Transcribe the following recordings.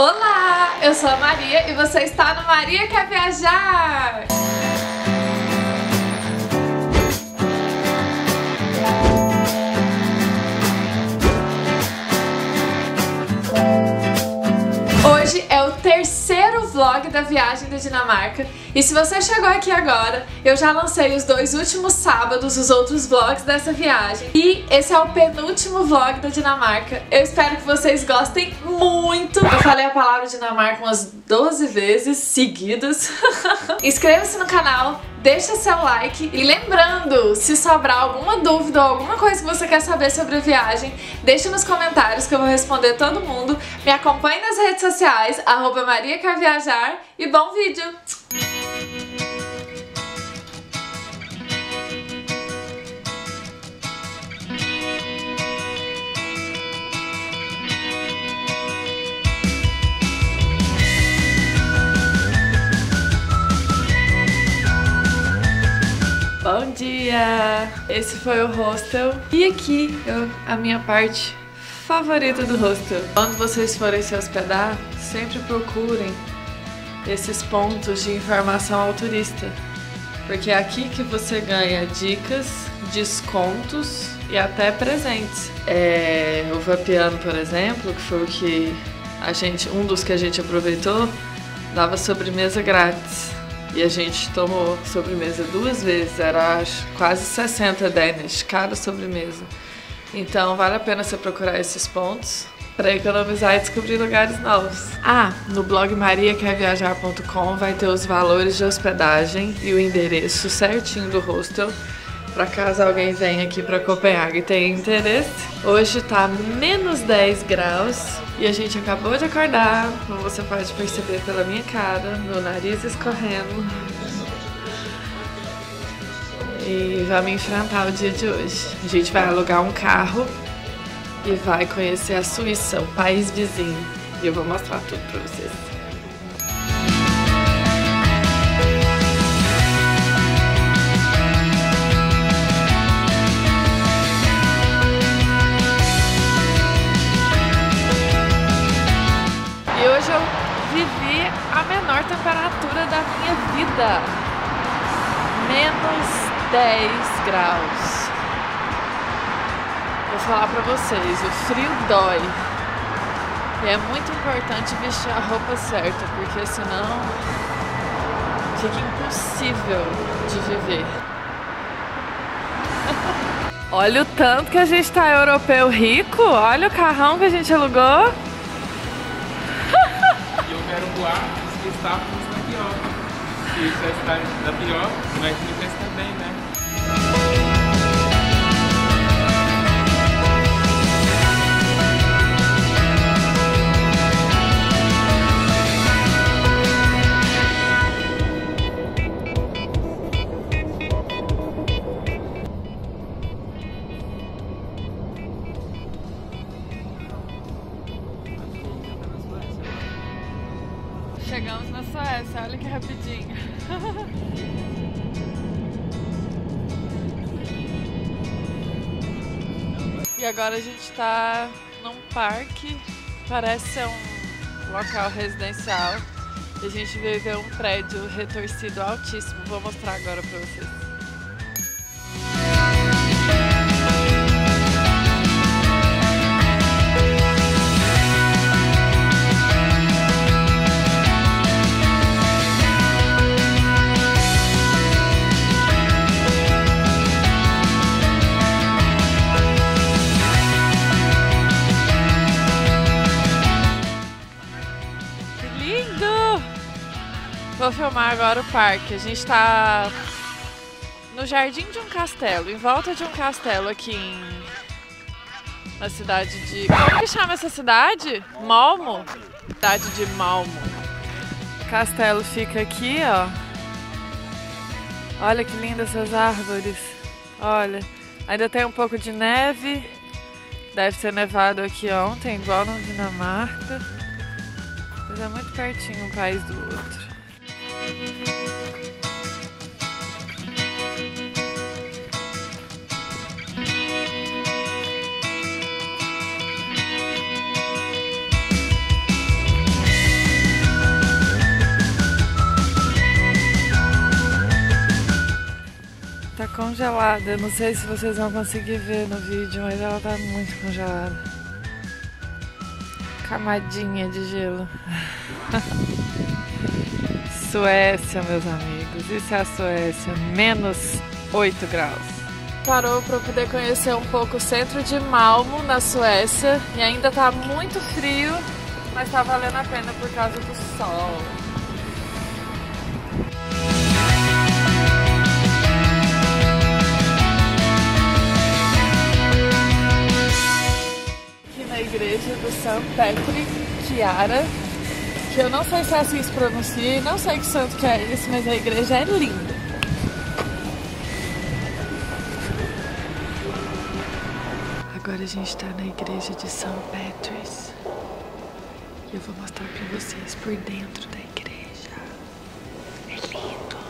Olá, eu sou a Maria e você está no Maria Quer Viajar! Hoje é o terceiro vlog da viagem da Dinamarca e se você chegou aqui agora, eu já lancei os dois últimos sábados os outros vlogs dessa viagem e esse é o penúltimo vlog da Dinamarca. Eu espero que vocês gostem muito. Eu falei a palavra Dinamarca umas 12 vezes seguidas. Inscreva-se no canal, deixa seu like e lembrando, se sobrar alguma dúvida ou alguma coisa que você quer saber sobre a viagem, deixa nos comentários que eu vou responder todo mundo. Me acompanhe nas redes sociais, @mariaquerviajar e bom vídeo! Bom dia! Esse foi o hostel e aqui a minha parte favorita do hostel. Quando vocês forem se hospedar, sempre procurem esses pontos de informação ao turista, porque é aqui que você ganha dicas, descontos e até presentes. O Vapiano, por exemplo, que foi o que um dos que a gente aproveitou, dava sobremesa grátis. E a gente tomou sobremesa duas vezes, era quase 60 danish cada sobremesa. Então vale a pena você procurar esses pontos para economizar e descobrir lugares novos. No blog mariaquerviajar.com vai ter os valores de hospedagem e o endereço certinho do hostel, para caso alguém venha aqui para Copenhague e tenha interesse. Hoje tá menos 10 graus e a gente acabou de acordar, como você pode perceber pela minha cara, meu nariz escorrendo. E vamos enfrentar o dia de hoje. A gente vai alugar um carro e vai conhecer a Suíça, o país vizinho. E eu vou mostrar tudo pra vocês. Menor temperatura da minha vida, menos 10 graus. Vou falar pra vocês, o frio dói e é muito importante vestir a roupa certa, porque senão fica impossível de viver. Olha o tanto que a gente tá europeu rico, olha o carrão que a gente alugou. E eu quero voar. Estávamos na pior. Se já está na pior, mas me fez também, né? Chegamos na Suécia, olha que rapidinho. E agora a gente tá num parque, parece ser um local residencial. E a gente veio ver um prédio retorcido altíssimo, vou mostrar agora pra vocês. Vou filmar agora o parque. A gente tá no jardim de um castelo, em volta de um castelo aqui na cidade de... Como que chama essa cidade? Malmö? Cidade de Malmö. O castelo fica aqui, ó. Olha que lindas essas árvores. Olha, ainda tem um pouco de neve. Deve ser nevado aqui ontem, igual na Dinamarca. Mas é muito pertinho um país do outro. congelada. Não sei se vocês vão conseguir ver no vídeo, mas ela tá muito congelada. Camadinha de gelo. Suécia, meus amigos. Isso é a Suécia. Menos 8 graus. Parou para poder conhecer um pouco o centro de Malmö, na Suécia, e ainda tá muito frio, mas tá valendo a pena por causa do sol. Aqui na igreja do São Petrus, que eu não sei se é assim se pronuncia, não sei que santo que é esse, mas a igreja é linda. Agora a gente está na igreja de São Petrus e eu vou mostrar para vocês por dentro da igreja. É lindo!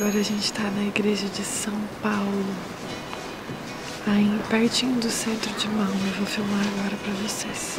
Agora a gente está na igreja de São Paulo, aí pertinho do centro de Malmö. Eu vou filmar agora para vocês.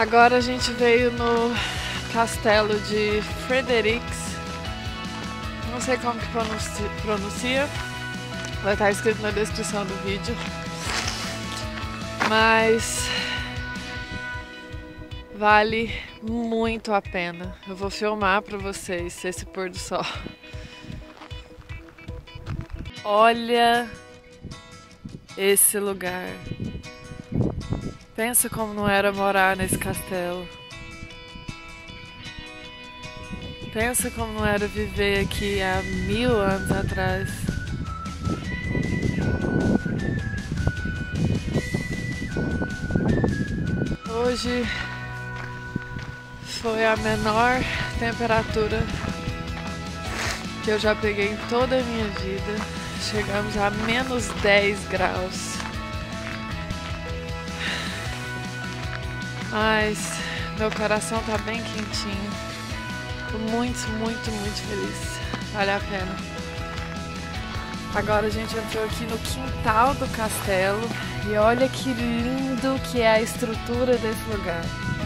Agora a gente veio no castelo de Fredericks, não sei como que pronuncia, vai estar escrito na descrição do vídeo, mas vale muito a pena. Eu vou filmar para vocês esse pôr do sol. Olha esse lugar. Pensa como não era morar nesse castelo. Pensa como não era viver aqui há 1000 anos atrás. Hoje foi a menor temperatura que eu já peguei em toda a minha vida. Chegamos a menos 10 graus. Mas meu coração tá bem quentinho. Tô muito feliz. Vale a pena. Agora a gente entrou aqui no quintal do castelo e olha que lindo que é a estrutura desse lugar.